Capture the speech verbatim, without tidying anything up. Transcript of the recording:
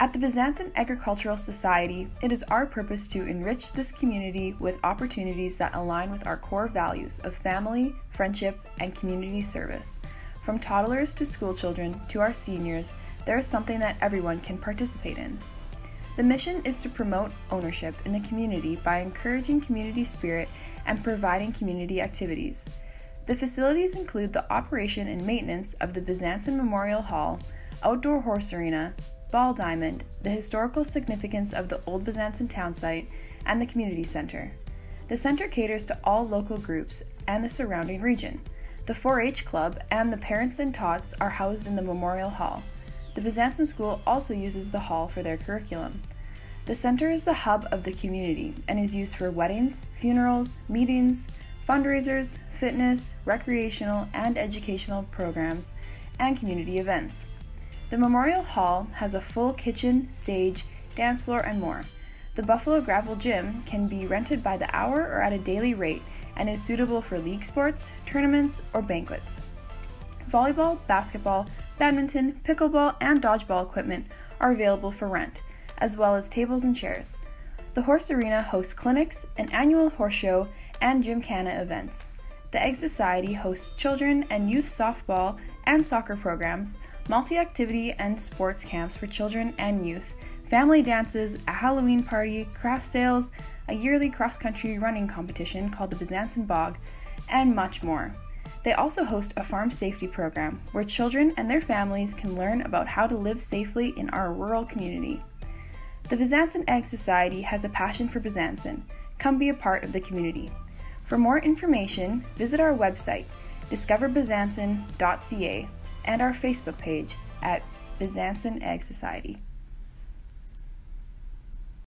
At the Bezanson Agricultural Society, it is our purpose to enrich this community with opportunities that align with our core values of family, friendship, and community service. From toddlers to school children to our seniors, there is something that everyone can participate in. The mission is to promote ownership in the community by encouraging community spirit and providing community activities. The facilities include the operation and maintenance of the Bezanson Memorial Hall, outdoor horse arena, ball diamond, the historical significance of the Old Bezanson townsite, and the community center. The center caters to all local groups and the surrounding region. The four H club and the parents and tots are housed in the Memorial Hall. The Bezanson School also uses the hall for their curriculum. The center is the hub of the community and is used for weddings, funerals, meetings, fundraisers, fitness, recreational and educational programs, and community events. The Memorial Hall has a full kitchen, stage, dance floor, and more. The Buffalo Gravel Gym can be rented by the hour or at a daily rate and is suitable for league sports, tournaments, or banquets. Volleyball, basketball, badminton, pickleball, and dodgeball equipment are available for rent, as well as tables and chairs. The horse arena hosts clinics, an annual horse show, and gymkhana events. The Egg Society hosts children and youth softball and soccer programs, multi-activity and sports camps for children and youth, family dances, a Halloween party, craft sales, a yearly cross-country running competition called the Bezanson Bog, and much more. They also host a farm safety program where children and their families can learn about how to live safely in our rural community. The Bezanson Egg Society has a passion for Bezanson. Come be a part of the community. For more information, visit our website, discover bezanson dot c a, and our Facebook page at Bezanson Egg Society.